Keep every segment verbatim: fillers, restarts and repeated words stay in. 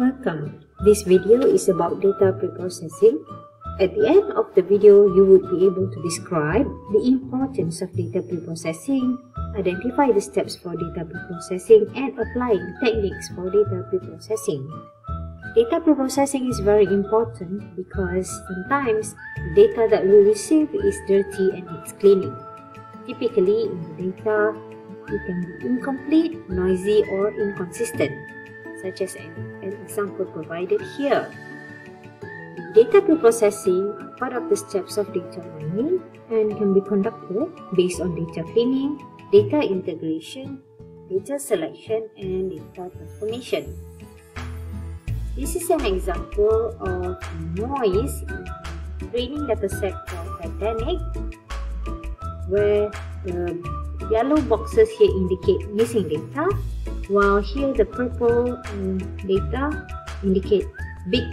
Welcome! This video is about data preprocessing. At the end of the video, you would be able to describe the importance of data preprocessing, identify the steps for data preprocessing, and applying techniques for data preprocessing. Data preprocessing is very important because sometimes the data that we receive is dirty and needs cleaning. Typically, in the data, it can be incomplete, noisy, or inconsistent, such as an, an example provided here. Data preprocessing are part of the steps of data mining and can be conducted based on data cleaning, data integration, data selection, and data transformation. This is an example of noise in the training dataset for Titanic, where the yellow boxes here indicate missing data, while here the purple um, data indicate big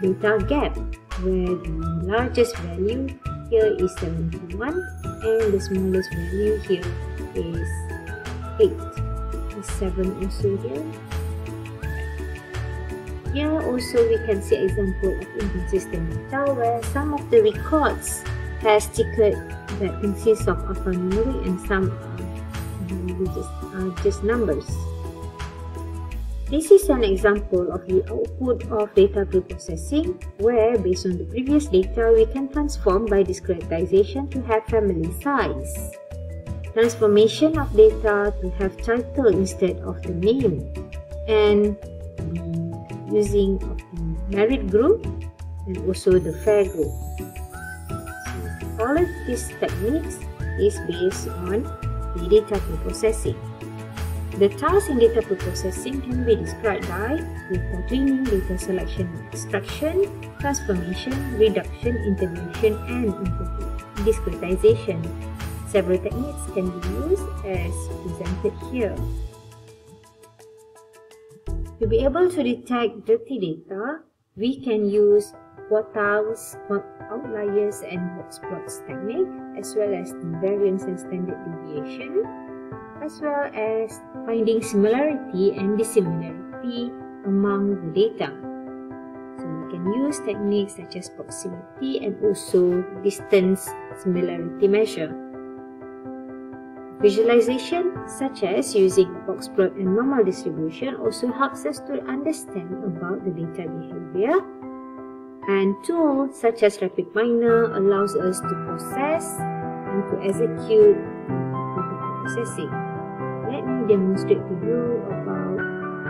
data gap, where the largest value here is seventy-one and the smallest value here is eight. Is seven also here. Here also we can see example of inconsistent data, where some of the records has ticket that consists of alphanumeric and some are just, are just numbers. This is an example of the output of data preprocessing, where based on the previous data, we can transform by discretization to have family size, transformation of data to have title instead of the name, and the using of the married group and also the fair group. So all of these techniques is based on the data preprocessing. The tasks in data preprocessing can be described by data cleaning, data selection, extraction, transformation, reduction, integration, and discretization. Several techniques can be used as presented here. To be able to detect dirty data, we can use quartiles, outliers, and hotsplots technique, as well as the variance and standard deviation, as well as finding similarity and dissimilarity among the data. So we can use techniques such as proximity and also distance similarity measure. Visualization such as using boxplot and normal distribution also helps us to understand about the data behavior. And tools such as RapidMiner allows us to process and to execute data processing. Let me demonstrate to you about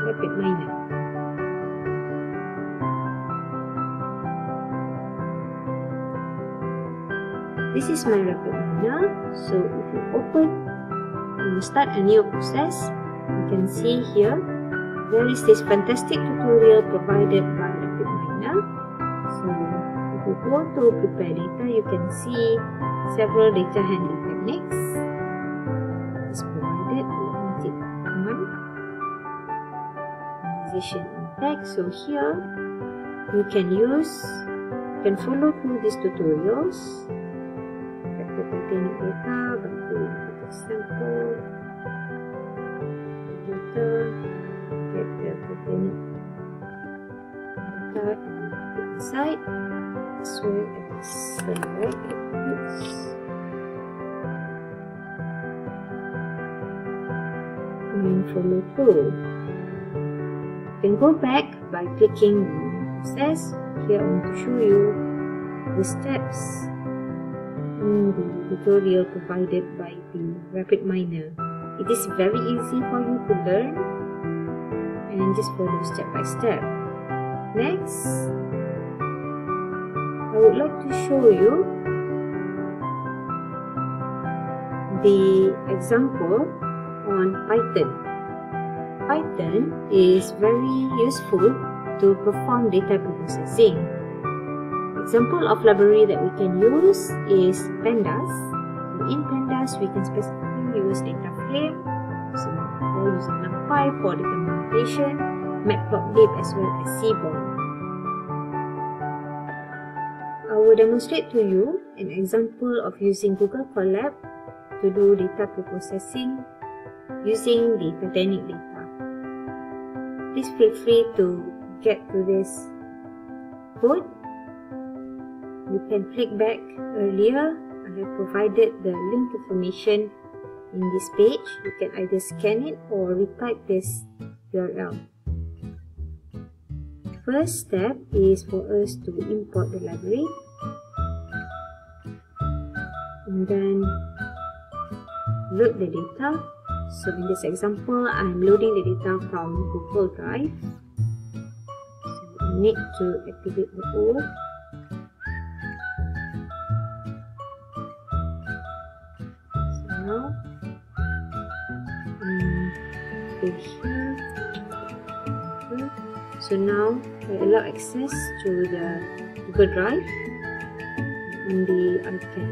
RapidMiner. This is my RapidMiner. So if you open and start a new process, you can see here there is this fantastic tutorial provided by RapidMiner. So if you go to prepare data, you can see several data handling techniques. Text. So here you can use, you can follow through these tutorials. Back to Titanic data, back to input sample, data, get the Titanic data inside, as well as select inputs. And follow through. You can go back by clicking the process. Here I want to show you the steps in the tutorial provided by the RapidMiner. It is very easy for you to learn and just follow step by step. Next, I would like to show you the example on Python. Python is very useful to perform data preprocessing. Example of library that we can use is Pandas. So in Pandas, we can specifically use data frame, so or using NumPy for data manipulation, Matplotlib, as well as Seaborn. I will demonstrate to you an example of using Google Colab to do data preprocessing using the Titanic data. Please feel free to get to this code, you can click back earlier. I have provided the link information in this page. You can either scan it or retype this U R L. First step is for us to import the library, and then load the data. So in this example, I'm loading the data from Google Drive. So we need to activate the O. So now, go here. Okay. So now we allow access to the Google Drive, and I can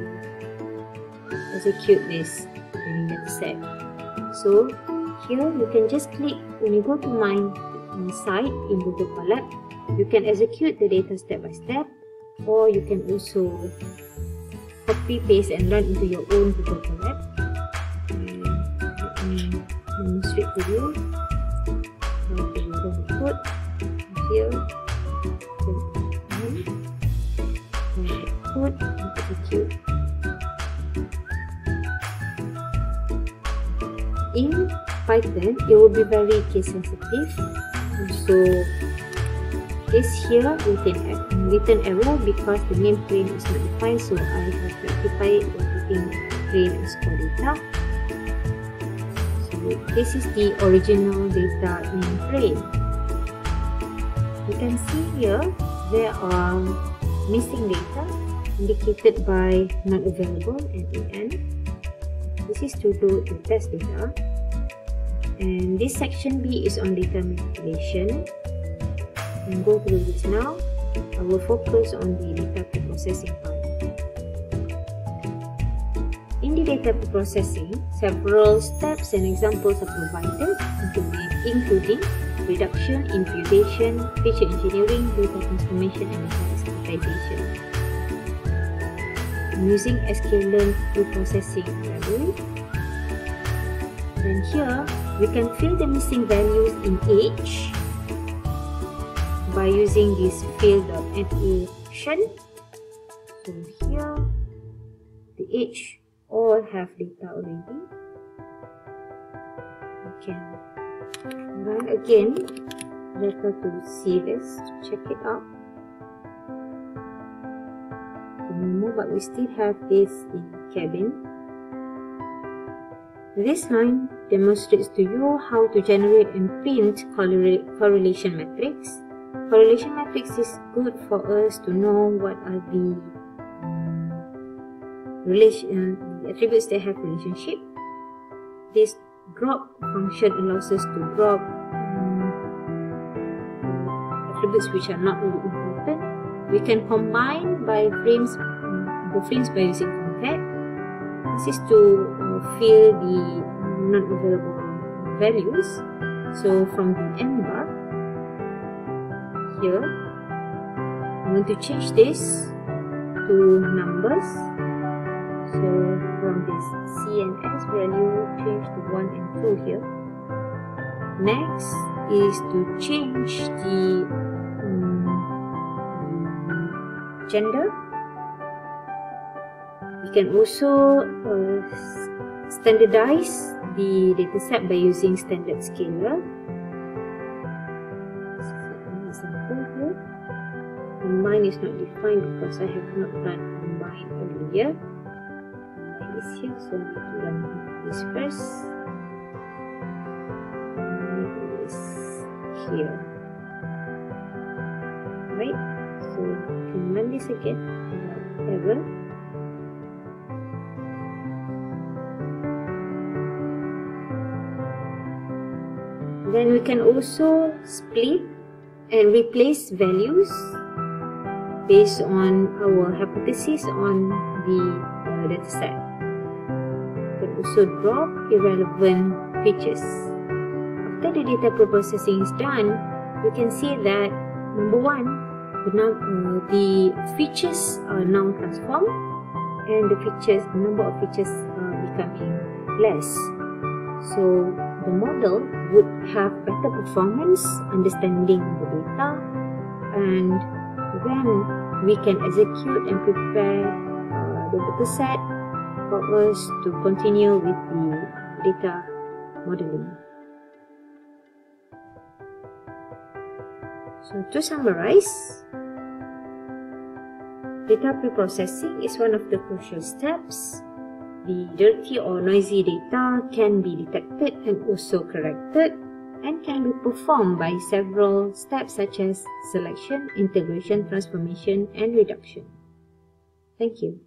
execute this during that step. So here you can just click, when you go to my site in Google Colab, you can execute the data step by step, or you can also copy, paste and run into your own Google Colab. And let me demonstrate to you how to run the code here. Run the code and execute. In Python, it will be very case sensitive. So this here with an written error because the name train is not defined. So I have rectified by putting train as core data. So this is the original data in train. You can see here there are missing data indicated by not available and N. This is to do the test data, and this section B is on data manipulation. And go through this now. I will focus on the data preprocessing part. In the data preprocessing, several steps and examples are provided, including reduction, imputation, feature engineering, data transformation, and data exploitation. I'm using SKLearn preprocessing library. Then here we can fill the missing values in age by using this fill.fa function. So here the age all have data already. We can run again data to see this, to check it out. But we still have this in cabin. This line demonstrates to you how to generate and print correlation matrix. Correlation matrix is good for us to know what are the relation uh, attributes that have relationship. This drop function allows us to drop um, attributes which are not really important. We can combine by frames. The frames by using concat. This is to fill the non-available values. So from the M bar here, I'm going to change this to numbers. So from this C and S value, change to one and two here. Next is to change the um, gender. You can also uh, standardize the dataset by using standard scalar. Combine is not defined because I have not done combine earlier. Combine is here, so I need to run this first. Combine is here. Right, so you can run this again without error. Then we can also split and replace values based on our hypothesis on the uh, dataset. We can also drop irrelevant features. After the data preprocessing is done, we can see that number one, the, num uh, the features are now transformed, and the features, the number of features are becoming less. So the model would have better performance, understanding the data, and then we can execute and prepare uh, the dataset for us to continue with the data modeling. So to summarize, data preprocessing is one of the crucial steps. The dirty or noisy data can be detected and also corrected, and can be performed by several steps such as selection, integration, transformation, and reduction. Thank you.